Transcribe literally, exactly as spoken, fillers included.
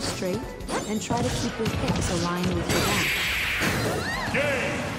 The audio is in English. straight and try to keep your hips aligned with your back. Game!